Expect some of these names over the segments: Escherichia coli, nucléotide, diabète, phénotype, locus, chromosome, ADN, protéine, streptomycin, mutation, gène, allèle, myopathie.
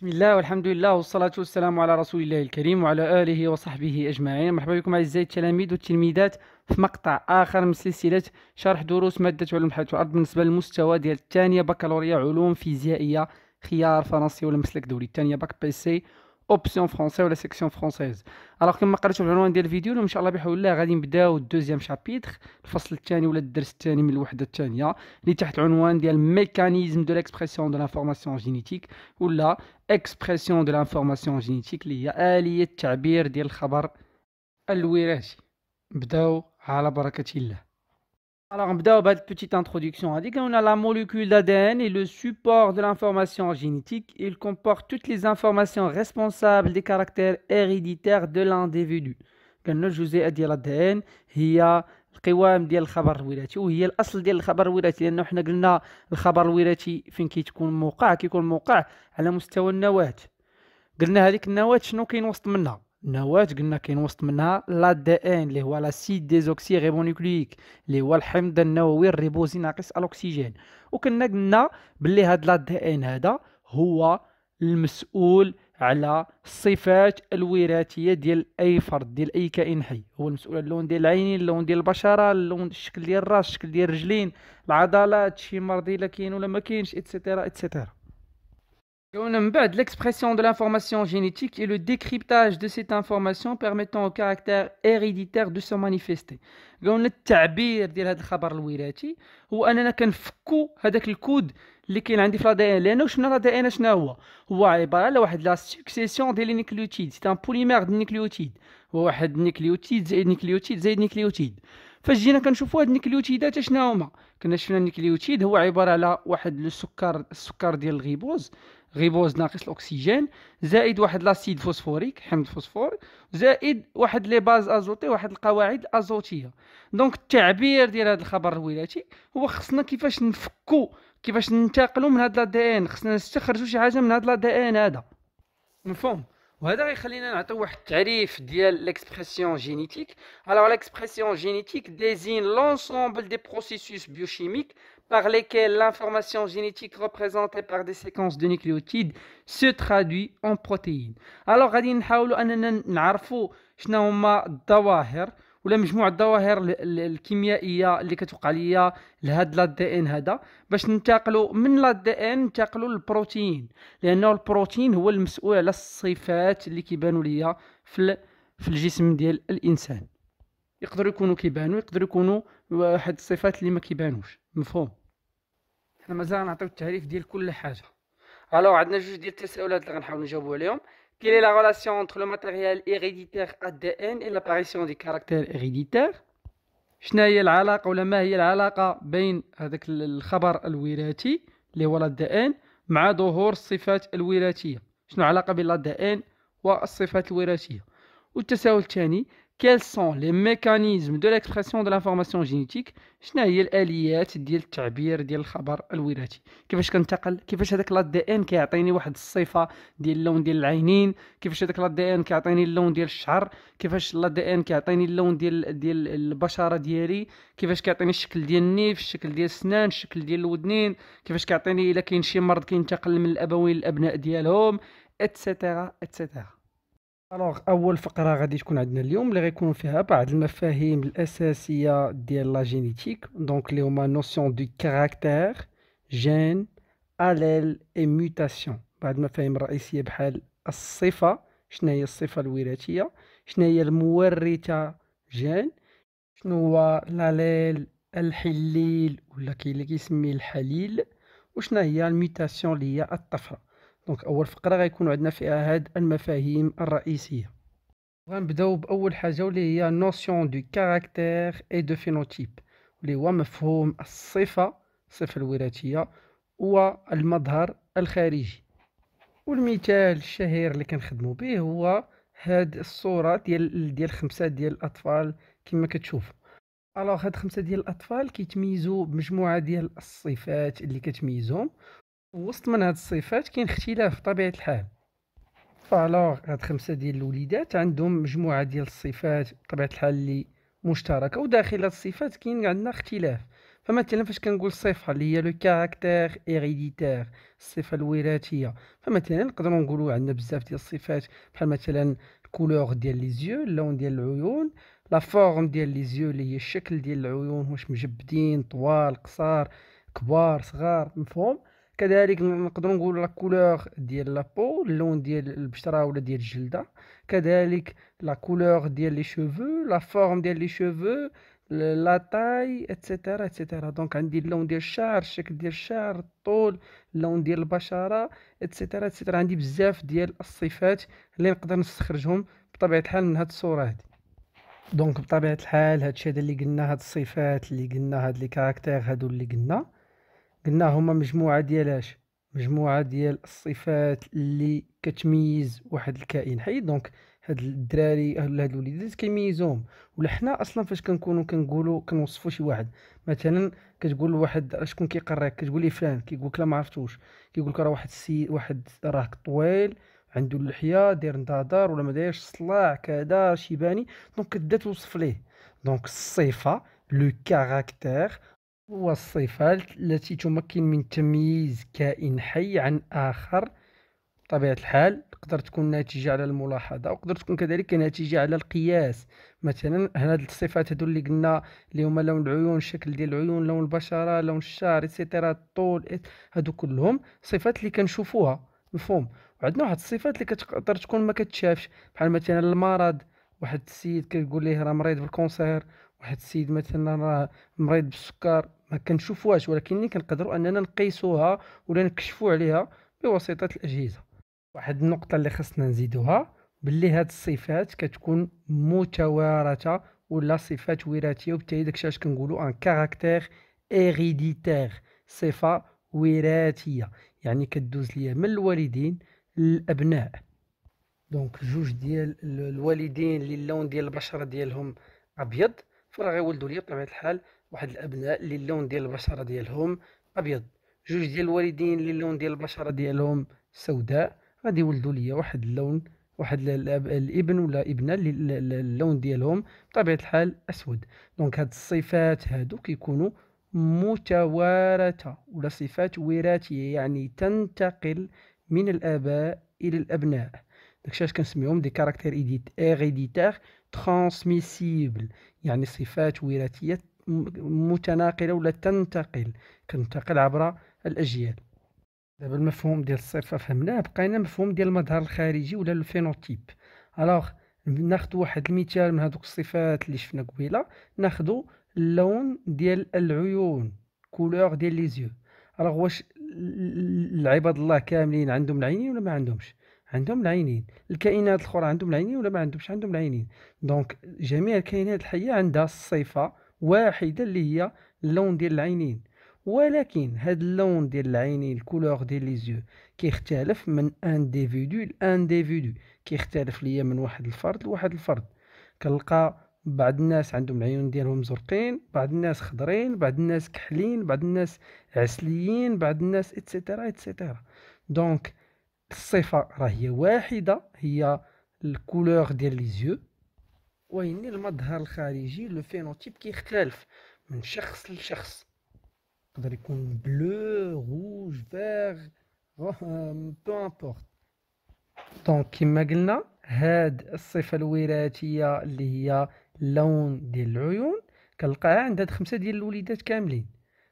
بسم الله والحمد لله والصلاة والسلام على رسول الله الكريم وعلى آله وصحبه أجمعين. مرحبا بكم أعزائي التلاميذ والتلميذات في مقطع آخر من سلسلة شرح دروس مادة علوم حياة الأرض بالنسبة للمستوى ديال الثانية بكالوريا علوم فيزيائية خيار فرنسي ولا مسلك دولي، الثانية باك بي سي اوبسيون فرونسي ولا سيكسيون فرونسيز. الوغ كما قريتو العنوان ديال الفيديو إن شاء الله بحول الله غادي نبداو الدوزيام شابيتر، الفصل الثاني ولا الدرس الثاني من الوحدة الثانية اللي تحت عنوان ديال ميكانيزم دو ليكسبرسيون دو لانفورماسيون جينيتيك ولا اكسبرسيون دو لانفورماسيون جينيتيك اللي هي آلية تعبير ديال الخبر الوراثي. نبداو على بركة الله. Alors, on va faire une petite introduction. On a la molécule d'ADN et le support de l'information génétique. Il comporte toutes les informations responsables des caractères héréditaires de l'individu. Je vous ai dit l'ADN, il y a القوام ديال الخبر الوراثي وهي الاصل ديال الخبر الوراثي، لانه حنا قلنا الخبر الوراثي فين كيتكون موقع كيكون موقع على مستوى النواة. قلنا هذيك النواة شنو كاين وسط منها؟ النواة قلنا كاين وسط منها الADN اللي هو لاسيد ديزوكسي ريبونيكليك اللي هو الحمض النووي الريبوزي ناقص الأكسجين، وكنا قلنا بلي هاد الADN هذا هو المسؤول على الصفات الوراثية ديال أي فرد ديال أي كائن حي، هو المسؤول على اللون ديال العينين، اللون ديال البشرة، اللون الشكل ديال الراس، الشكل ديال الرجلين، العضلات، شي مرض إلا كاين ولا ما كاينش إتسيتيرا إتسيتيرا. L'expression de l'information génétique et le décryptage de cette information permettant au caractère héréditaire de se manifester. Le تعبير ديال هذا الخبر الوراثي هو اننا كنفكو هذاك الكود اللي كاين عندي في الADN، لانه شفنا الADN شنو هو؟ هو عباره على واحد لا سكسيسيون ديال النيكليوتيد، سي ان بوليمير ديال النيكليوتيد، هو واحد نيكليوتيد زائد نيكليوتيد زائد نيكليوتيد. فاش جينا كنشوفوا هاد النيكليوتيدات شنو هما؟ كنا شفنا النيكليوتيد هو عباره على واحد السكر ديال الغيبوز، غيبوز ناقص الاكسجين زائد واحد لاسيد فوسفوريك حمض فوسفور زائد واحد لي باز ازوتي واحد القواعد الازوتيه. دونك التعبير ديال هذا الخبر الوراثي هو خصنا كيفاش نفكوا كيفاش ننتقلوا من هاد الADN، خصنا نستخرجوا شي حاجه من هاد الADN هذا، مفهوم؟ وهذا غيخلينا نعطيو واحد التعريف ديال ليكسبرسيون جينيتيك. الوغ ليكسبرسيون جينيتيك ديزين لونسومبل دي بروسيسوس بيوشيميك par lesquels l'information génétique représentée par des séquences de nucléotides se traduit en protéines. Alors, غادي نحاولو أننا نعرفو شنو هما الظواهر ولا مجموعة الظواهر الكيميائية اللي كتوقع ليا لهاد الADN هذا باش ننتقلو من الADN ننتقلو للبروتين، لأنه البروتين هو المسؤول على الصفات اللي كيبانو ليا في الجسم ديال الإنسان. يقدروا يكونوا كيبانو يقدروا يكونوا واحد الصفات اللي ما كيبانوش، مفهوم؟ حنا مازال نعطيو التعريف ديال كل حاجه. الوغ عندنا جوج ديال التساؤلات اللي غنحاولوا نجاوبوا عليهم. كيل اي لا ريلاسيون انتر لو ماتيريال هيريديتير ADN اي لاباريسيون دي كاركتير هيريديتير، شنو هي العلاقه ولا ما هي العلاقه بين هذاك الخبر الوراثي اللي هو الADN مع ظهور الصفات الوراثيه، شنو العلاقه بين الADN والصفات الوراثيه؟ والتساؤل الثاني quels sont les mécanismes de l'expression de l'information génétique، شنو هي الاليات ديال التعبير ديال الخبر الوراثي؟ كيفاش كنتقل كيفاش هذاك الADN كيعطيني واحد الصفه ديال اللون ديال العينين، كيفاش هذاك الADN كيعطيني اللون ديال الشعر، كيفاش الADN كيعطيني اللون ديال البشره ديالي، كيفاش كيعطيني الشكل ديال النيف، الشكل ديال السنان، الشكل ديال الودنين، كيفاش كيعطيني الا كاين شي مرض كينتقل من الابوين للابناء ديالهم اتسيتيرا اتسيتيرا. الوغ اول فقره غادي تكون عندنا اليوم اللي غيكونوا فيها بعض المفاهيم الاساسيه ديال لا جينيتيك، دونك اللي هما نوسيون دو كاركتير، جين، allèle اي mutation. بعض المفاهيم الرئيسيه بحال الصفه، شنو هي الصفه الوراثيه، شنو هي المورثه جين، شنو هو الallèle الحليل ولا كاين اللي كيسميه الحليل، وشنو هي الميوتاسيون اللي هي الطفره. دونك اول فقره غيكون عندنا فيها هاد المفاهيم الرئيسيه. غنبداو باول حاجه واللي هي نوسيون دو كاركتير اي دو فينوتيب، واللي هو مفهوم الصفه الوراثيه والمظهر الخارجي. والمثال الشهير اللي كنخدموا به هو هاد الصوره ديال خمسه ديال الاطفال كما كتشوفوا. الوغ هاد خمسه ديال الاطفال كيتميزوا بمجموعه ديال الصفات اللي كتميزهم، وسط من هاد الصفات كاين اختلاف بطبيعه الحال. فالوغ هاد خمسه ديال الوليدات عندهم مجموعه ديال الصفات بطبيعه الحال اللي مشتركه، وداخل هاد الصفات كاين عندنا اختلاف. فمثلا فاش كنقول الصفه اللي هي لو كاركتير هيريديتير، الصفه الوراثيه، فمثلا نقدروا نقولوا عندنا بزاف ديال الصفات بحال مثلا الكولور ديال لي زيو، اللون ديال العيون، لا فورم ديال لي زيو اللي هي الشكل ديال العيون، واش مجبدين، طوال، قصار، كبار، صغار، مفهوم. كذلك نقدروا نقولوا لا كولور ديال لابو، اللون ديال البشره ولا ديال الجلده، كذلك لا كولور ديال لي شوفو، لا فورم ديال لي شوفو، لا طاي اتسيتيرا اتسيتيرا. دونك عندي اللون ديال الشعر، الشكل ديال الشعر، الطول، اللون ديال البشره اتسيتيرا اتسيتيرا. عندي بزاف ديال الصفات اللي نقدر نستخرجهم بطبيعه الحال من هاد الصوره هادي. دونك بطبيعه الحال هادشي هذا اللي قلنا، هاد الصفات اللي قلنا، هاد لي كاركتير هادو اللي قلنا هما مجموعه ديالاش، مجموعه ديال الصفات اللي كتميز واحد الكائن حي. دونك هاد الدراري ولا هاد الوليدات كيميزوهم، ولا حنا اصلا فاش كنكونوا كنقولوا كنوصفوا شي واحد، مثلا كتقول لواحد شكون كيقريك، كتقول ليه فلان، كيقول لك لا ما عرفتوش، كيقول لك راه واحد السيد، واحد راه طويل، عنده اللحيه، داير نضاضر ولا ما دايرش الصلاع، كذا شيباني. دونك كتبدا توصف ليه. دونك الصفه لو كاركتير هو الصفه التي تمكن من تمييز كائن حي عن اخر. بطبيعة الحال تقدر تكون ناتجة على الملاحظة، وقدر تكون كذلك ناتجة على القياس. مثلا هاد الصفات هادو اللي قلنا اللي هما لون العيون، الشكل ديال العيون، لون البشرة، لون الشعر ايتترا، الطول، هادو كلهم صفات اللي كنشوفوها، مفهوم. وعندنا واحد الصفات اللي كتقدر تكون ما كتشافش، بحال مثلا المرض. واحد السيد كتقول ليه راه مريض بالكونسير، واحد السيد مثلا راه مريض بالسكر، ما كنشوفوهاش، ولكن كنقدروا اننا نقيسوها ولا نكشفوا عليها بواسطة الأجهزة. واحد النقطه اللي خصنا نزيدوها باللي هاد الصفات كتكون متوارثه ولا صفات وراثيه، وبالتالي داكشي علاش كنقولوا ان كاركتير هيريديتير، صفه وراثيه، يعني كدوز ليا من الوالدين للابناء. دونك جوج ديال الوالدين اللي اللون ديال البشره ديالهم ابيض، فراه غيولدوا ليا بطبيعه الحال واحد الابناء اللي اللون ديال البشره ديالهم ابيض. جوج ديال الوالدين اللي اللون ديال البشره ديالهم سوداء، غادي يولدوا ليا واحد اللون، واحد الابن ولا ابنه اللي اللون ديالهم بطبيعه الحال اسود. دونك هاد الصفات هادو كيكونوا متوارثه ولا صفات وراثيه، يعني تنتقل من الاباء الى الابناء. داكشي علاش كنسميهم دي كاركتير هيريديتير ترانسميسيبل، يعني صفات وراثيه متناقله ولا كنتقل عبر الاجيال. دابا المفهوم ديال الصفه فهمناه، بقينا مفهوم ديال المظهر الخارجي ولا لو فينوتيب. الوغ ناخذ واحد المثال من هذوك الصفات اللي شفنا قبيله، ناخذ اللون ديال العيون، كولور ديال لي زيو. الوغ واش العباد الله كاملين عندهم العينين ولا ما عندهمش؟ عندهم العينين. الكائنات الاخرى عندهم العينين ولا ما عندهمش؟ عندهم العينين. دونك جميع الكائنات الحيه عندها الصفه واحده اللي هي اللون ديال العينين، ولكن هاد اللون ديال العينين الكولور ديال لي زيو كيختلف من انديفيدو لانديفيدو، كيختلف ليا من واحد الفرد لواحد الفرد. كنلقى بعض الناس عندهم العيون ديالهم زرقين، بعض الناس خضرين، بعض الناس كحلين، بعض الناس عسليين، بعض الناس اتسيتيرا اتسيتيرا. دونك الصفه راه هي واحده، هي الكولور ديال لي زيو، وهنا المظهر الخارجي لو فينوتيب كيختلف من شخص لشخص. يقدر يكون بلو، روج، فيغ، بو امبورت. دونك كما قلنا هاد الصفه الوراثيه اللي هي اللون ديال العيون كنلقاها عند هاد 5 ديال الوليدات كاملين،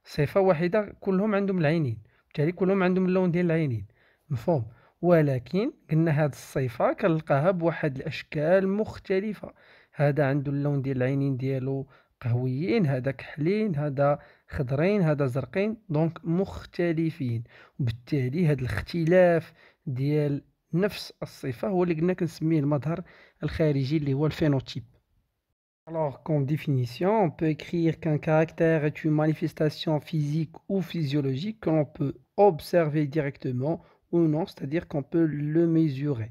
صفه واحده، كلهم عندهم العينين، بالتالي كلهم عندهم اللون ديال العينين، مفهوم. ولكن قلنا هاد الصفه كنلقاها بواحد الاشكال مختلفه، هذا عنده اللون ديال العينين ديالو قهويين، هذا كحلين، هذا خضرين، هذا زرقين. دونك مختلفين، وبالتالي هذا الاختلاف ديال نفس الصفه هو اللي قلنا كنسميه المظهر الخارجي اللي هو الفينوتيب. Alors comme définition, on peut écrire qu'un caractère est une manifestation physique ou physiologique que l'on peut observer directement ou non, c'est-à-dire qu'on peut le mesurer.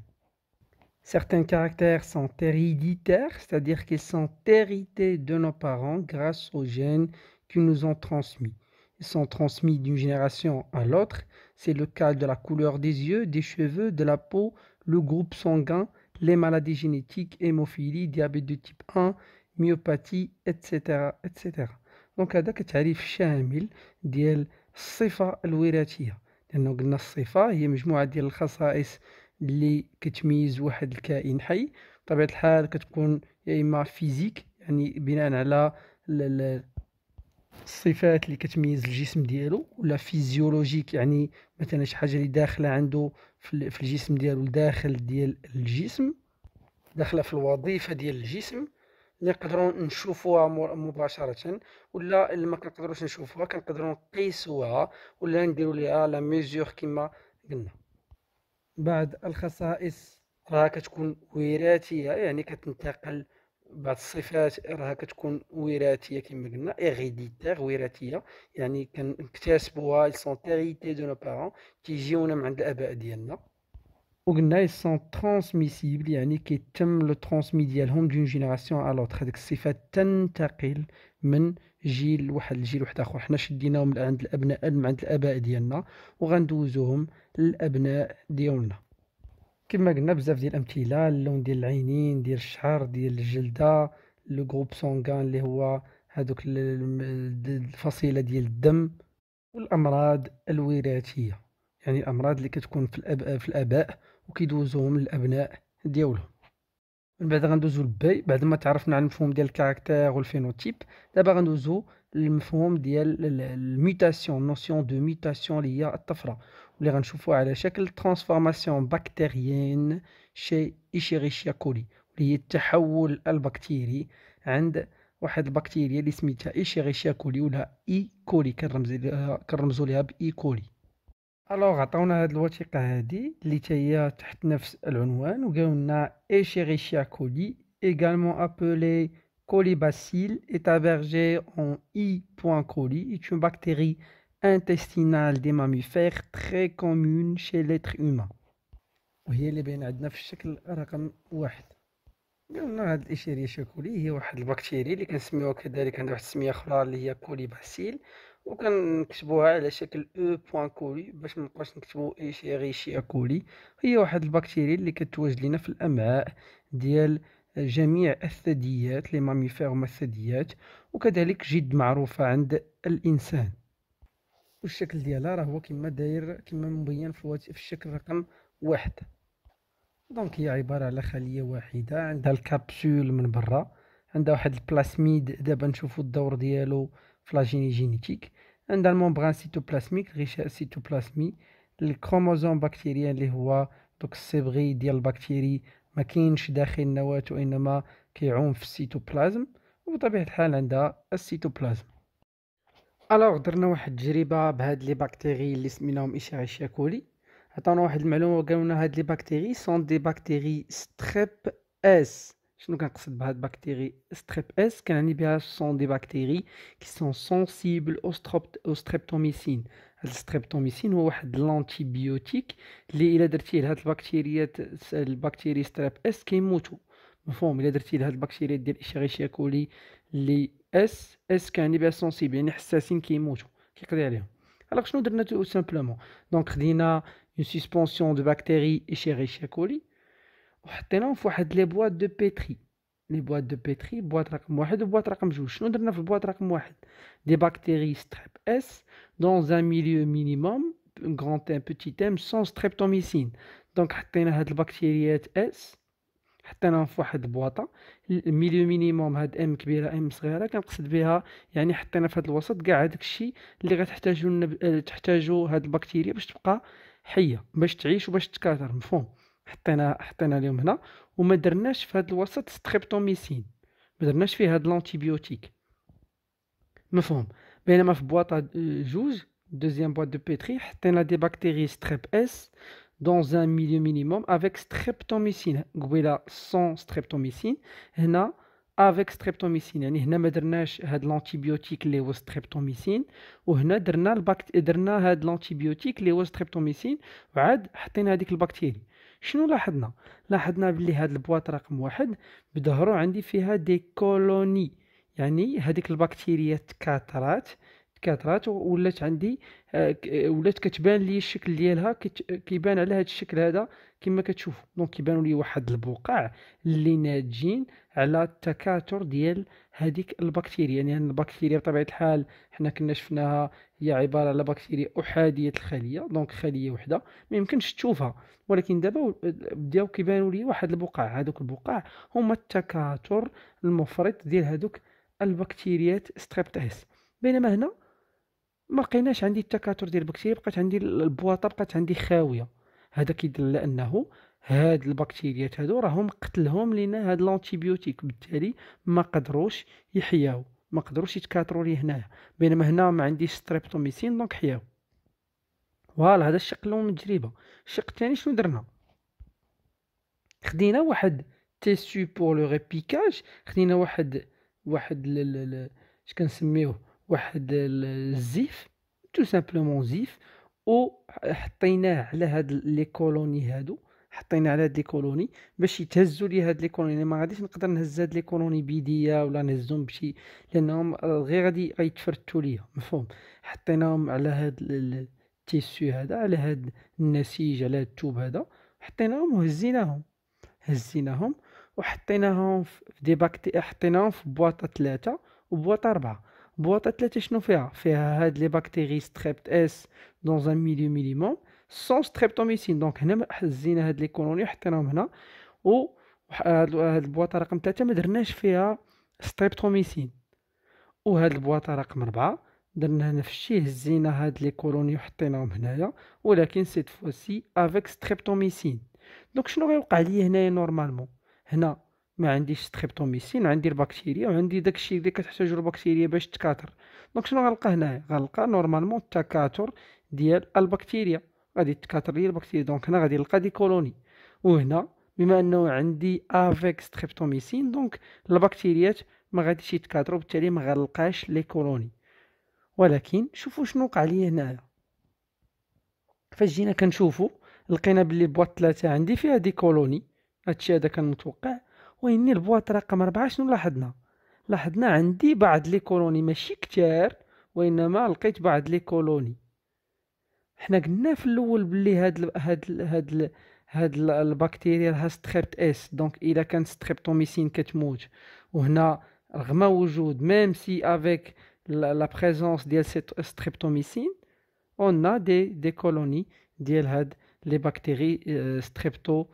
Certains caractères sont héréditaires, c'est-à-dire qu'ils sont hérités de nos parents grâce aux gènes qui nous ont transmis. Ils sont transmis d'une génération à l'autre. C'est le cas de la couleur des yeux, des cheveux, de la peau, le groupe sanguin, les maladies génétiques, hémophilie, diabète de type 1, myopathie, etc. etc. دونك هذاك تعريف شامل ديال الصفة الوراثية، لأنه قلنا الصفة هي مجموعة ديال الخصائص اللي كتميز واحد الكائن حي. بطبيعة الحال كتكون يا إما فيزيك، يعني بناء على الصفات اللي كتميز الجسم ديالو، ولا فيزيولوجيك، يعني مثلا شي حاجة اللي داخلة عنده في الجسم ديالو، داخل ديال الجسم، داخلة في الوظيفة ديال الجسم اللي نقدروا نشوفوها مباشرة، ولا اللي ما كنقدروش نشوفوها كنقدروا نقيسوها ولا نديروا ليها لا ميزور كما قلنا. بعض الخصائص راه كتكون وراثية، يعني كتنتقل بعض الصفات راه كتكون وراثية كما قلنا، ايغيديتير وراثية، يعني كنكتسبوها لسون تيريتي دو نو بارون، كيجيونا من عند الآباء ديالنا. وقلنا يسون ترانسميسيبل، يعني كيتم لو ترانسمي ديالهم دون جينيراسيون على لوطخ، هاديك الصفة تنتقل من جيل لواحد الجيل واحد اخر. حنا شديناهم من عند الابناء، من عند الاباء ديالنا، وغندوزوهم للابناء ديالنا. كما قلنا بزاف ديال الامثله، اللون ديال العينين، ديال الشعر، ديال الجلده، لو جروب سونغان اللي هو هادوك الفصيله ديال الدم، والامراض الوراثيه، يعني الامراض اللي كتكون في الاباء وكيدوزوهم للابناء ديالهم. من بعد غندوزو للباي، بعد ما تعرفنا على المفهوم ديال الكاركتير والفينوتيب، دابا غندوزو للمفهوم ديال الميوتاسيون، نوسيون دو ميوتاسيون اللي هي الطفره، واللي غنشوفوها على شكل ترانسفورماسيون بكتيريين شي إشيريشيا كولي، اللي هي التحول البكتيري عند واحد البكتيريا اللي سميتها إشيريشيا كولي، ولا اي كولي كنرمزو ليها باي كولي. الوغ عطاونا هاد الوثيقة هادي اللي تاهي تحت نفس العنوان، وقالوا لنا Escherichia coli également appelée colibacille est hébergée en E. coli est une bactérie intestinale des mammifères très commune chez l'être humain، وهي اللي باين عندنا في الشكل رقم واحد. قالوا لنا هاد Escherichia coli هي واحد البكتيريا اللي كنسميوها كذلك، عندها واحد السميه اخرى اللي هي colibacille، وكنكتبوها على شكل او كولي باش منبقاوش نكتبو إشيريشيا كولي. هي واحد البكتيريا اللي كتواجد لنا في الامعاء ديال جميع الثدييات، لي ماميفير هما الثدييات، وكذلك جد معروفه عند الانسان. والشكل ديالها راه هو كما داير، كما مبين في الشكل رقم واحد. دونك هي عباره على خليه واحده عندها الكابسول من برا، عندها واحد البلاسميد، دابا نشوفو الدور ديالو فلاجيني جينيتيك، عندها الممبران سيتوبلازميك، الغشاء السيتوبلازمي، الكروموزوم بكتيريان اللي هو دوك الصبغي ديال البكتيري ما كاينش داخل النواة، وانما كيعوم في السيتوبلازم، وبطبيعه الحال عندها السيتوبلازم. الوغ درنا واحد التجربه بهاد لي بكتيري اللي سميناهم إشيريشيا كولي، عطاونا واحد المعلومه وقالوا لنا هاد لي بكتيري سون دي بكتيري ستريب اس. شنو كنقصد بهاد بكتيري ستريب اس؟ كنعني بها سون دي بكتيري كي سون سونسيبل او ستريبتوميسين. هاد الستريبتوميسين هو واحد لانتيبيوتيك اللي الا درتيه لهاد البكتيريات، البكتيري ستريب اس كيموتوا. مفهوم؟ الا درتيه لهاد البكتيريات ديال إشيريشيا كولي اللي اس كنعني بها سونسيبل، يعني حساسين، كيموتوا، كيقضي عليهم. الوغ شنو درنا تو سامبلومون؟ دونك خدينا اون سسبونسيون دو بكتيري إشيريشيا كولي وحطيناهم في واحد لي بواط دو بيتري، لي بواط دو بيتري، بواط رقم واحد وبواط رقم جوج. شنو درنا في البواط رقم واحد؟ دي بكتيري ستريب اس دون ان ميليو مينيموم غران تيم بوتي تيم سون ستريبتوميسين. دونك حطينا هاد البكتيريات اس، حطيناهم في واحد البواطه، ميليو مينيموم هاد ام كبيره ام صغيره كنقصد بها، يعني حطينا في هاد الوسط كاع هاداك الشيء اللي تحتاجوا هاد البكتيريا باش تبقى حيه، باش تعيش وباش تكاثر. مفهوم؟ حطينا لهم هنا، وما درناش في هذا الوسط ستريبتوميسين، ما درناش فيه هذا الانتيبيوتيك. مفهوم؟ بينما في بواطه جوج دوزيام بواط دو بيتري حطينا دي بكتيري ستريب اس دون ان ميليو مينيموم افيك ستريبتوميسين. قبيله سون ستريبتوميسين، هنا افيك ستريبتوميسين، يعني هنا ما درناش هذا الانتيبيوتيك اللي هو ستريبتوميسين، وهنا درنا هذا الانتيبيوتيك اللي هو ستريبتوميسين، وعاد حطينا هذيك البكتيري. شنو لاحظنا؟ لاحظنا بلي هاد البواط رقم واحد بظهرو عندي فيها دي كولوني، يعني هاديك البكتيريا تكاثرات، كثرات ولات عندي ولات كتبان لي الشكل ديالها، كيبان على هذا الشكل هذا كما كتشوفوا. دونك كيبانوا لي واحد البقع اللي ناتجين على التكاثر ديال هذيك البكتيريا. يعني البكتيريا بطبيعه الحال حنا كنا شفناها هي عباره على بكتيريا احاديه الخليه، دونك خليه وحده ما يمكنش تشوفها، ولكن دابا بداو كيبانوا لي واحد البقع. هذوك البقع هما التكاثر المفرط ديال هذوك البكتيريات ستريبتايس. بينما هنا ما لقيناش عندي التكاثر ديال البكتيريا، بقات عندي البواطه بقات عندي خاويه. هذا كيدل على انه هاد البكتيريات هادو راهم قتلهم لينا هاد الانتيبيوتيك، بالتالي ما قدروش يحياو، ما قدروش يتكاثروا لي هنايا. بينما هنا ما عنديش ستريبتوميسين دونك حياو. فوالا هذا الشق الاول من التجربه. الشق الثاني شنو درنا؟ خدينا واحد تيسو بور لو ريبيكاج، خدينا واحد اش كنسميوه واحد الزيف، تو سامبلومون زيف، او حطيناه على هاد لي كولوني هادو، حطينا على هاد لي كولوني باش يتهزوا لي هاد لي كولوني. يعني ما غاديش نقدر نهز هاد لي كولوني بيديا ولا نهزهم بشي، لانهم غير غادي يتفرتوا ليا، مفهوم؟ حطيناهم على هاد التيسو هذا، على هاد النسيج، على هاد التوب هذا، حطيناهم وهزيناهم، وحطيناهم في دي باكتي، حطيناهم في بواطه 3 وبواطه 4. بواطه 3 شنو فيها؟ فيها هاد لي بكتيري ستريبت اس دون ان ميليو ميليمون سون ستريبتوميسين. دونك هنا هزينا هاد لي كولوني حطيناهم هنا، و هاد البواطه رقم 3 ما درناش فيها ستريبتوميسين، وهاد البواطه رقم 4 درنا نفس الشيء، هزينا هاد لي كولوني وحطيناهم هنايا، ولكن سيت فوسي افيك ستريبتوميسين. دونك شنو غيوقع لي هنايا نورمالمون؟ هنا ما عنديش ستريبتوميسين، عندي البكتيريا وعندي داكشي اللي كتحتاجو البكتيريا باش تكاثر. دونك شنو غنلقى هنايا؟ غنلقى نورمالمون التكاثر ديال البكتيريا، غادي تكاثر لي البكتيريا. دونك هنا غادي نلقى دي كولوني، وهنا بما انه عندي افيك ستريبتوميسين دونك البكتيريات ما غاديش يتكاثروا، بالتالي ما غنلقاش لي كولوني. ولكن شوفوا شنو وقع لي هنايا. فاش جينا كنشوفوا لقينا بلي بواط 3 عندي فيها دي كولوني، هادشي هذا كان متوقع. وإني البواط رقم 4 شنو لاحظنا؟ لاحظنا عندي بعض لي كولوني ماشي كتار، وإنما لقيت بعض لي كولوني. حنا قلنا في الأول بلي هاد البكتيريا لها ستريبت اس، دونك إلا كانت ستريبتوميسين كتموت. وهنا رغم وجود ميم سي افيك لا بريزونس ديال ستريبتوميسين اون ا دي كولوني ديال هاد لي بكتيري ستريبتو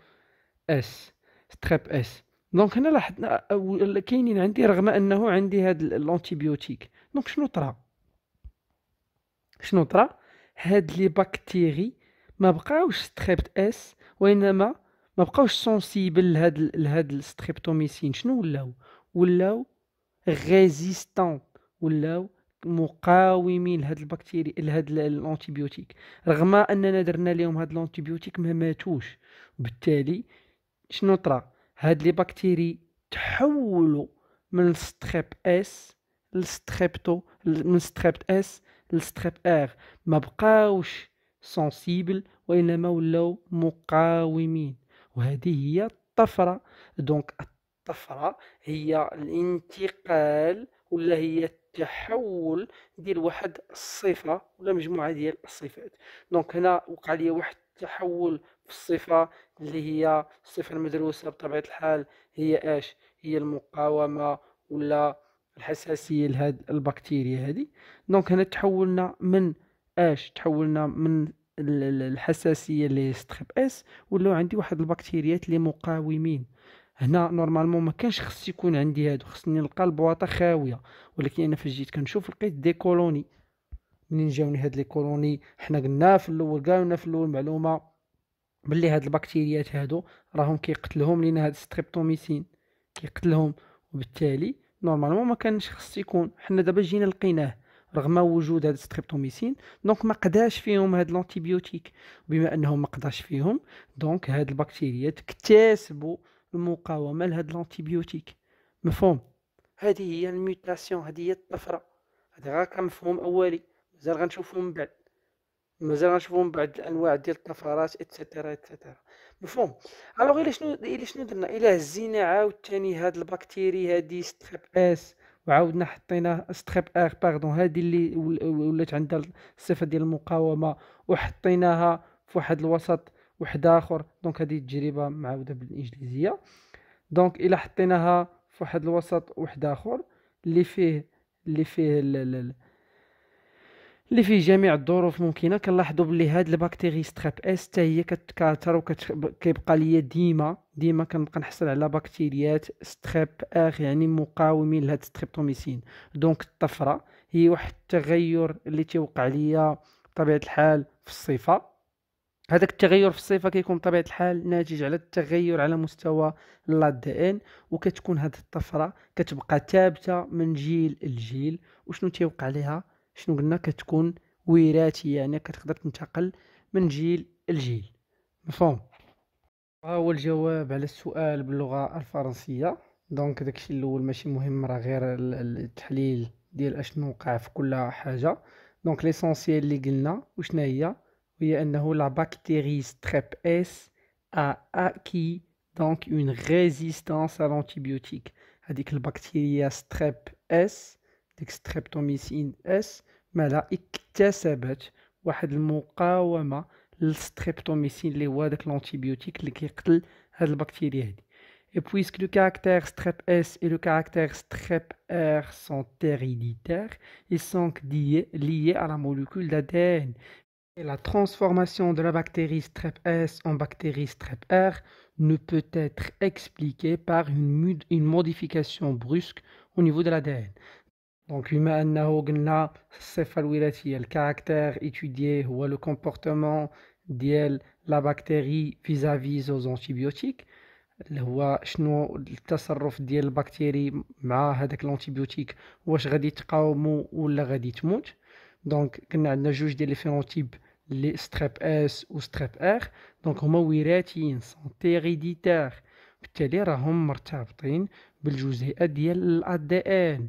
اس ستريب اس. دونك هنا لاحظنا كاينين عندي رغم انه عندي هاد الانتيبيوتيك. دونك شنو طرا هاد لي بكتيري ما بقاوش ستريبت اس، وانما ما بقاوش سونسيبل لهاد الستريبتوميسين. شنو ولاو ريزيستون، ولاو مقاومين لهاد البكتيريا لهاد الانتيبيوتيك. رغم اننا درنا لهم هاد الانتيبيوتيك ما ماتوش، بالتالي شنو طرا؟ هاد لي بكتيري تحولوا من ستريب اس لستريبتو، من ستريبت اس لستريب ار، ما بقاوش سنسيبل وانما ولاو مقاومين. وهذه هي الطفره. دونك الطفره هي الانتقال ولا هي التحول ديال واحد الصفه ولا مجموعه ديال الصفات. دونك هنا وقع لي واحد التحول في الصفه اللي هي الصفه المدروسه بطبيعه الحال، هي اش؟ هي المقاومه ولا الحساسيه لهاد البكتيريا هذه. دونك هنا تحولنا من اش؟ تحولنا من الحساسيه لي ستريب اس، ولاو عندي واحد البكتيريات اللي مقاومين. هنا نورمالمون ما كانش خص يكون عندي هادو، خصني نلقى البواطه خاويه، ولكن انا فاش جيت كنشوف لقيت دي كولوني. منين جاوني هاد لي كولوني؟ حنا قلنا في الاول، قالنا في الاول معلومه بلي هاد البكتيريات هادو راهم كيقتلهم لينا هاد الستريبتوميسين كيقتلهم، وبالتالي نورمالمون ما كانش خص يكون. حنا دابا جينا لقيناه رغم وجود هاد الستريبتوميسين، دونك ما قداش فيهم هاد الانتيبيوتيك. بما انهم ما قداش فيهم، دونك هاد البكتيريات اكتسبوا المقاومه لهاد الانتيبيوتيك، مفهوم؟ هذه هي الميوتاسيون، هذه هي الطفره. هذا غير كمفهوم اولي، مازال غنشوفو من بعد، الانواع ديال الطفرات اتسيتيرا اتسيتيرا، مفهوم؟ الوغ الا شنو درنا؟ الا هزينا عاوتاني هاد البكتيري هادي ستريب اس وعاودنا حطينا ستريب ار باردون هذه اللي ولات عندها الصفه ديال المقاومه وحطيناها في واحد الوسط واحد اخر. دونك هذه التجربه معاوده بالانجليزيه. دونك الا حطيناها في واحد الوسط واحد اخر اللي فيه جميع الظروف ممكنه، كنلاحظوا بلي هاد البكتيري ستريب اس حتى هي كتكاثر وكيبقى ليا ديما كنبقى نحصل على بكتيريات ستريب اخ، يعني مقاومين لهاد ستريبتوميسين. دونك الطفره هي واحد التغير اللي تيوقع ليا بطبيعه الحال في الصفه. هذاك التغير في الصفه كيكون بطبيعه الحال ناتج على التغير على مستوى ال ADN، وكتكون هذه الطفره كتبقى ثابته من جيل لجيل. وشنو تيوقع ليها؟ شنو قلنا؟ كتكون وراثيه، يعني كتقدر تنتقل من جيل لجيل. مفهوم؟ ها هو الجواب على السؤال باللغه الفرنسيه. دونك داكشي الاول ماشي مهم، راه غير التحليل ديال اشنو وقع في كل حاجه. دونك ليسونسيال اللي قلنا وشنا هي انه لا بكتيري ستريب اس ا اكي دونك اون ريزيستانس على الانتيبيوتيك. هذيك البكتيريا ستريب اس، ديك ستريبتوميسين اس، مالا اكتسبت واحد المقاومه للستريبتوميسين اللي هو داك الانتيبيوتيك اللي كيقتل هاد البكتيريا هادي. اي بويسك لو كاركتير ستريب اس اي لو كاركتير ستريب ار سون هيريديتير، اي سونك ليي على موليكول دادين. La transformation de la bactérie strep S en bactérie strep R ne peut être expliquée par une modification brusque au niveau de l'ADN. Donc, le caractère étudié ou le comportement de la bactérie vis-à-vis aux antibiotiques. هو شنو التصرف ديال البكتيري مع هذاك الانتيبيوتيك، واش غادي تقاومو ولا غادي تموت. دونك كنا عندنا جوج ديال لي فينوتيب لي ستريب اس و ستريب ار، دونك هما وراثيين سونتيريديتار، بالتالي راهم مرتبطين بالجزيئه ديال الا دي ان.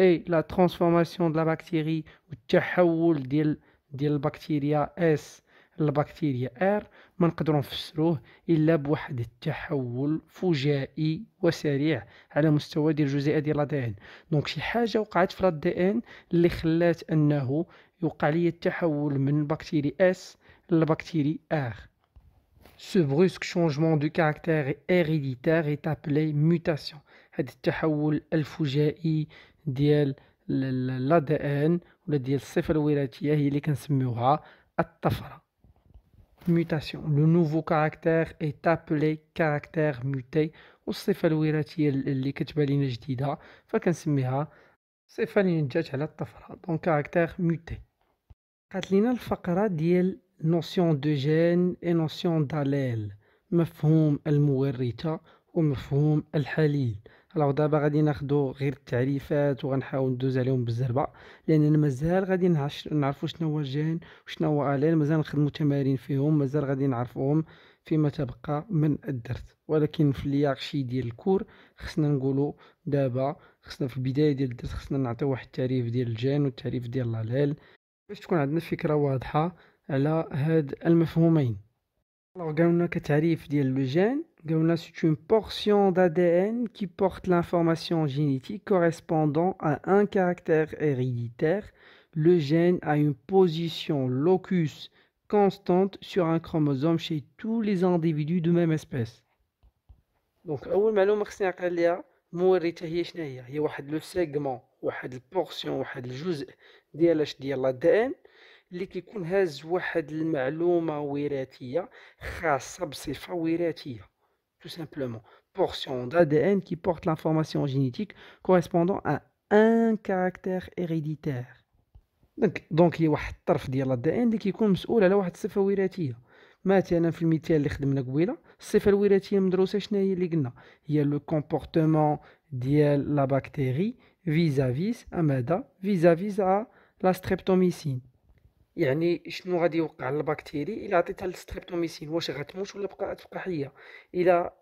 اي لا ترانسفورماسيون د لا بكتيري والتحول ديال البكتيريا اس للبكتيريا ار ما نقدروا نفسروه الا بواحد التحول فجائي وسريع على مستوى ديال الجزيئه ديال ال ADN. دونك شي حاجه وقعت في ال ADN اللي خلات انه يوقع لي التحول من بكتيري اس لبكتيري ار. Ce brusque changement de caractère héréditaire est appelé mutation. هذا التحول الفجائي ديال ال ADN ولا ديال الصفه الوراثيه هي اللي كنسميوها الطفره. Mutation. Le nouveau caractère est appelé caractère muté. والصفة الوراثية اللي كتبان لينا جديدة فكنسميها الصفة اللي نتجات على الطفرة، دونك كاركتير موتي. بقات لينا الفقرة ديال نوسيون دو جين اي نوسيون داليل، مفهوم المورثة ومفهوم الحليل. الوغ دابا غادي ناخدو غير التعريفات وغنحاول ندوز عليهم بالزربه، لاننا مازال غادي نعرفو شنو هو جين وشنو هو الليل، مازال نخدمو تمارين فيهم، مازال غادي نعرفوهم فيما تبقى من الدرس. ولكن في الياقشي ديال الكور خصنا نقولو دابا، خصنا في البدايه ديال الدرس خصنا نعطيو واحد التعريف ديال الجين والتعريف ديال الليل باش تكون عندنا فكره واضحه على هاد المفهومين. الوغ قالولنا كتعريف ديال لو جين، قالولنا c'est une portion d'ADN qui porte l'information génétique correspondant à un caractère héréditaire. Le gène a une position locus constante sur un chromosome chez tous les individus de même espèce. Donc أول معلومة خصني نعقل ليها مورثة هي شنو هي؟ هي واحد لو سيغمون، واحد البورسيون، واحد الجزء ديال الADN اللي كيكون هاز واحد المعلومة وراثية خاصة بصفة وراثية. Tout simplement, portion d'ADN qui porte l'information génétique correspondant à un caractère héréditaire. Donc, il y a واحد الطرف ديال الADN اللي كيكون مسؤول على واحد الصفة وراثية. مثلا في المثال اللي خدمنا قبيله، الصفة الوراثية المدروسة شنو هي اللي قلنا؟ هي لو كومبورتمون ديال لا بكتيري فيزافيز ماذا؟ فيزافيز على لا ستريبتوميسين. يعني شنو غادي يوقع للبكتيري الا عطيتها للستريبتوميسين؟ واش غتموت ولا تبقى حيه؟ الا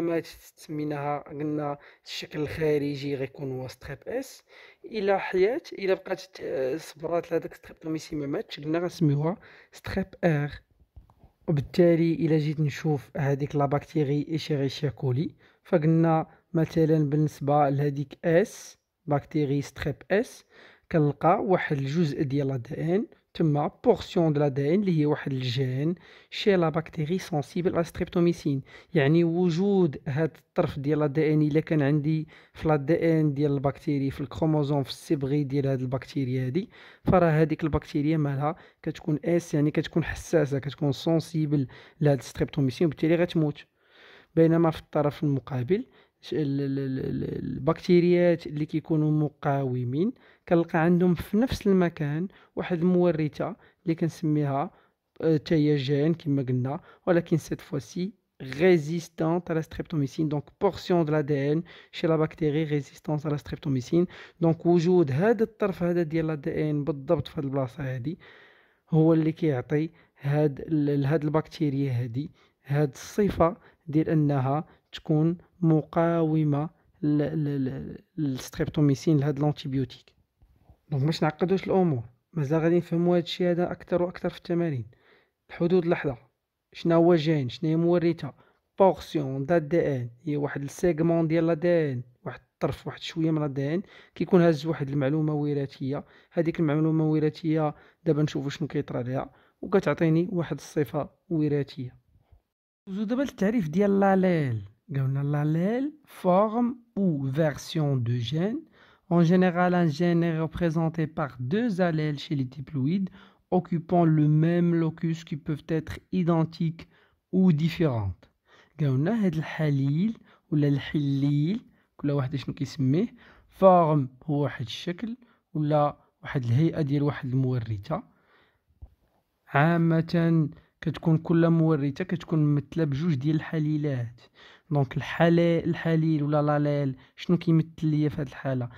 ما تسميناها قلنا الشكل الخارجي غيكون هو ستريب اس. الا حيات، الا بقات صبرات لهذاك الستريبتوميسين ما ماتش، قلنا غنسميوها ستريب ار. وبالتالي الا جيت نشوف هذيك لا بكتيري إشيريشيا كولي، فقلنا مثلا بالنسبه لهذيك اس بكتيري ستريب اس كنلقى واحد الجزء ديال الدين تما بورسيون ديال الدين اللي هي واحد الجين شي لا بكتيري سونسيبل ستريبتوميسين. يعني وجود هذا الطرف ديال الدين الا كان عندي في الدين ديال البكتيري في الكروموزوم في الصبغي ديال هذه البكتيريا هذه، فراه هذيك البكتيريا مالها كتكون اس، يعني كتكون حساسه، كتكون سونسيبل لهاد ستريبتوميسين وبالتالي غتموت. بينما في الطرف المقابل البكتيريات اللي كيكونوا مقاومين كنلقى عندهم في نفس المكان واحد المورثه اللي كنسميها تاهي جين كما قلنا، ولكن سيت فوسي ريزيستانت على ستريبتوميسين. دونك بورسيون دو الدين شي لا بكتيري ريزيستانس على ستريبتوميسين. دونك وجود هذا الطرف هذا ديال الدين بالضبط في هذه البلاصه هذه هو اللي كيعطي هاد البكتيريا هذه هاد الصفه ديال انها تكون مقاومه للستريبتوميسين لهاد الانتيبيوتيك. دونك باش نعقدوش الامور، مازال غادي نفهموا هادشي هذا اكثر واكثر في التمارين. الحدود اللحظه، شنو هو جين، شنو هي مورثه، بورسيون داد دي ان هي واحد السيغمون ديال الدي ان، واحد الطرف واحد شويه من الدي ان كيكون هاز واحد المعلومه وراثيه. هذيك المعلومه الوراثيه دابا نشوفوا شنو كيطرى ليها وكتعطيني واحد الصفه وراثيه. ندوزو دابا للتعريف ديال لاليل. قلنا l'allèle forme ou version de gène. En général, un gène est représenté par deux allèles chez les diploïdes occupant le même locus qui peuvent être identiques ou différentes. قلنا هاد الحليل ولا الحليل كل واحد شنو كيسميه، forme هو واحد الشكل ولا واحد الهيئة ديال واحد المورثة. عامة كتكون كل مورثة كتكون ممثلة بجوج ديال الحليلات. دونك الحليل ولا لاليل شنو كيمثل ليا في هذه الحاله؟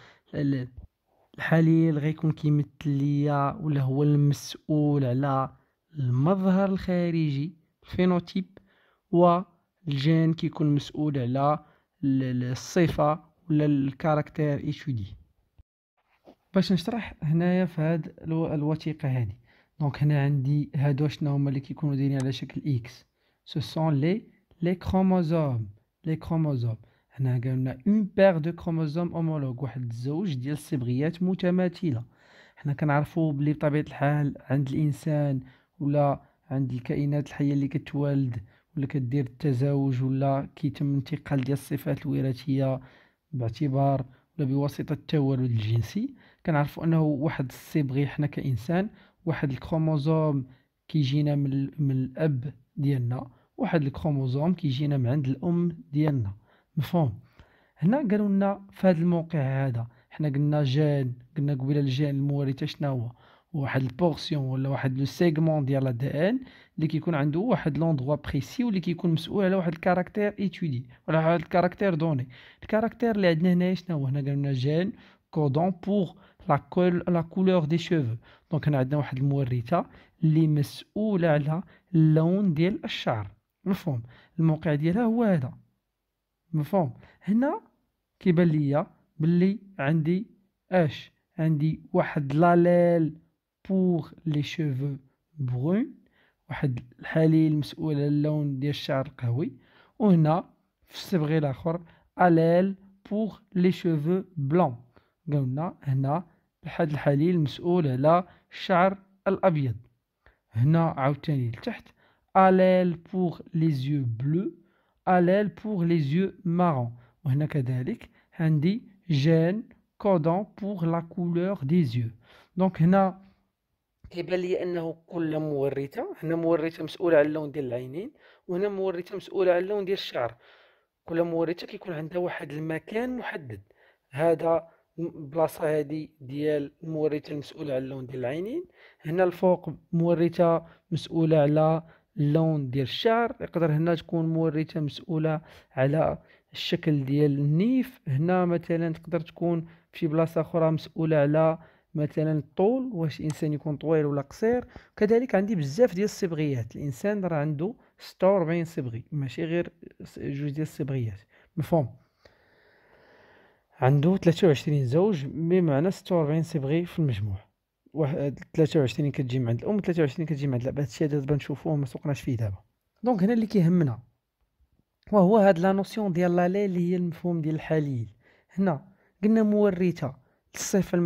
الحليل غيكون كيمثل ليا ولا هو المسؤول على المظهر الخارجي الفينوتيب، والجين كيكون مسؤول على الصفه ولا الكاركتير ايتودي. باش نشرح هنايا في هاد الوثيقه هذه، دونك هنا عندي هادو شنو هما اللي كيكونوا دايرين على شكل اكس، سو سون لي كروموزوم. لي كروموزوم هنا قالنا اون بير دو كروموزوم هومولوغ، واحد الزوج ديال الصبغيات متماثله. حنا كنعرفوا بلي بطبيعه الحال عند الانسان ولا عند الكائنات الحيه اللي كتوالد ولا كدير التزاوج ولا كيتم انتقال ديال الصفات الوراثيه باعتبار ولا بواسطه التوالد الجنسي، كنعرفوا انه واحد الصبغي حنا كانسان واحد الكروموزوم كيجينا من الاب ديالنا، واحد الكروموزوم كيجينا من عند الام ديالنا. مفهوم؟ هنا قالوا لنا في هذا الموقع هذا حنا قلنا جين، قلنا قبيله الجين المورثه شنو هو؟ واحد البورسيون ولا واحد لو سيغمون ديال الدي ان اللي كيكون عنده واحد لوندغوا بريسي واللي كيكون مسؤول على واحد الكاركتير ايتودي ولا واحد الكاركتير دوني. الكاركتير اللي عندنا هنا شنو هو؟ هنا قالوا لنا جين كودون بور لا كولور دي شوفو. دونك هنا عندنا واحد المورثه اللي مسؤوله على اللون ديال الشعر. مفهوم؟ الموقع ديالها هو هذا. مفهوم؟ هنا كيبان ليا بلي عندي اش؟ عندي واحد لاليل بوغ لي شوفو برون، واحد الحليل مسؤول على اللون ديال الشعر القهوي، وهنا في الصبغي الاخر اليل بوغ لي شوفو بلون. قلنا هنا واحد الحليل مسؤول على الشعر الابيض. هنا عاوتاني لتحت allèle pour les yeux bleus، allèle pour les yeux marrons. وهنا كذلك عندي gène codon pour la couleur des yeux. دونك هنا كيبان لي انه كل مورثه، هنا مورثه مسؤوله على اللون ديال العينين، وهنا مورثه مسؤوله على اللون ديال الشعر. كل مورثه كيكون عندها واحد المكان محدد، هذا البلاصه هذه ديال المورثه المسؤوله على اللون ديال العينين، هنا الفوق مورثه مسؤوله على اللون ديال الشعر، يقدر هنا تكون مورثه مسؤوله على الشكل ديال النيف، هنا مثلا تقدر تكون في بلاصه اخرى مسؤوله على مثلا الطول، واش الانسان يكون طويل ولا قصير. كذلك عندي بزاف ديال الصبغيات، الانسان راه عنده 46 صبغي ماشي غير جوج ديال الصبغيات. مفهوم؟ عنده 23 زوج بمعنى 46 صبغي في المجموع، واحد 23 كتجي من عند الام، 23 كتجي من عند الاب. هادشي هذا دابا نشوفوه ما سوقناش فيه دابا. دونك هنا اللي كيهمنا وهو هاد لا نوسيون ديال لاليل اللي هي المفهوم ديال الحليل. هنا قلنا مورثه الصفه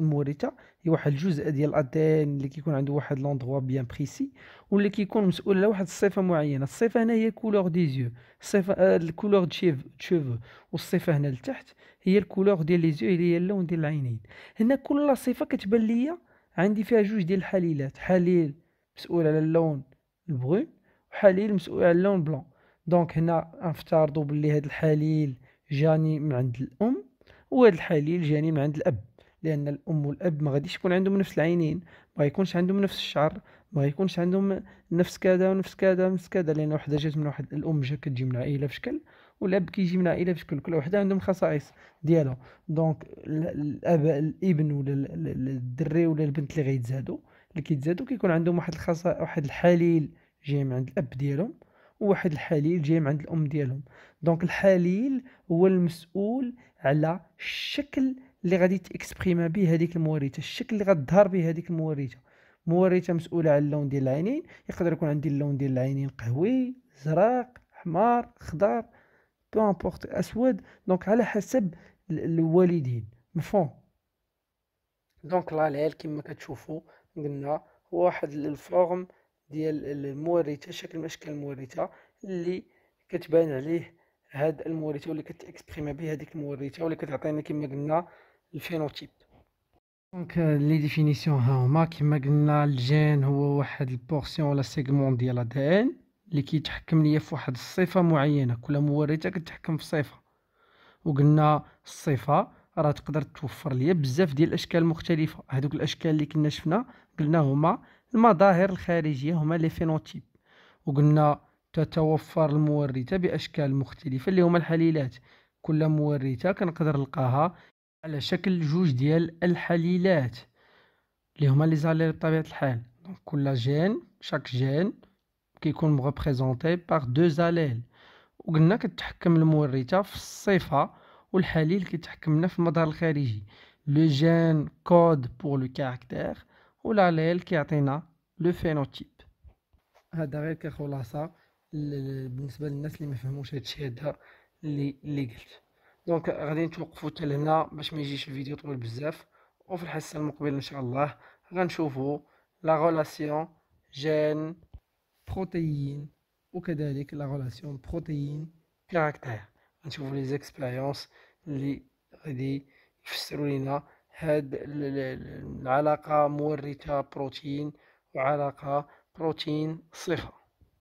المورثه هي واحد الجزء ديال الادين اللي كيكون عنده واحد لوندغوا بيان بريسي واللي كيكون مسؤول على واحد الصفه معينه. الصفه هنا هي كولور دي زيو، الصفه الكولور تشيف، والصفه هنا لتحت هي الكولور ديال لي زيو اللي هي اللون ديال العينين. هنا كل صفه كتبان ليا عندي فيها جوج ديال الحليلات، حليل مسؤول على اللون البغون وحليل مسؤول على اللون بلون. دونك هنا نفترضوا باللي هذا الحليل جاني من عند الام وهذا الحليل جاني من عند الاب، لان الام والاب ما غاديش يكون عندهم نفس العينين، ما يكونش عندهم نفس الشعر، ما يكونش عندهم نفس كذا ونفس كذا ونفس كذا، لان وحده جات من واحد الام كتجي من عائله في شكل والاب كيجي من عائله في شكل، كل وحده عندهم خصائص ديالها. دونك الابن ولا الدري ولا البنت اللي غيتزادوا كيكون عندهم واحد الخصائص، واحد الحليل جاي من عند الاب ديالهم وواحد الحليل جاي من عند الام ديالهم. دونك الحليل هو المسؤول على الشكل اللي غادي تاكسبريما به هذيك المورثه، الشكل اللي غتظهر به هذيك المورثه. مورثه مسؤوله على اللون ديال العينين، يقدر يكون عندي اللون ديال العينين قهوي، زرق، حمار، خضر، بو امبورت، اسود، دونك على حسب الوالدين. مفهوم؟ دونك العلال كما كتشوفوا قلنا هو واحد الفورم ديال المورثه، شكل من اشكال المورثه اللي كتبان عليه هاد المورثه واللي كتاكسبريما به هذيك المورثه واللي كتعطينا كما قلنا الفينوتيب. دونك لي ديفينيسيون ها هما كما قلنا، الجين هو واحد البورسيون ولا سيغمون ديال ال دي ان اللي كيتحكم ليا في واحد الصفه معينه، كل مورثه كتحكم في صفه، وقلنا الصفه راه تقدر توفر ليا بزاف ديال الاشكال المختلفه. هذوك الاشكال اللي كنا شفنا قلنا هما المظاهر الخارجيه، هما لي فينوتيب، وقلنا تتوفر المورثه باشكال مختلفه اللي هما الحليلات. كل مورثه كنقدر نلقاها على شكل جوج ديال الحليلات اللي هما لي زاليل بطبيعه الحال. دونك كل جين، شاك جين كيكون مغبريزونتي باغ دو زاليل، وقلنا كتحكم المورثه في الصفه والحليل كيتحكم لنا في المظهر الخارجي. لو جين كود بور لو كاركتير والعليل كيعطينا لو فينوتيب. هذا غير كخلاصه بالنسبه للناس اللي ما فهموش هادشي هذا اللي قلت. دونك غادي نتوقفوا حتى لهنا باش ما يجيش الفيديو طويل بزاف، وفي الحصه المقبله ان شاء الله غنشوفوا لا ريلاسيون جين بروتيين وكذلك لا ريلاسيون بروتيين كاركتير، غنشوفوا لي زيكسبيريونس اللي غادي يفسروا لينا هاد العلاقه مورثه بروتين وعلاقه بروتين صفه.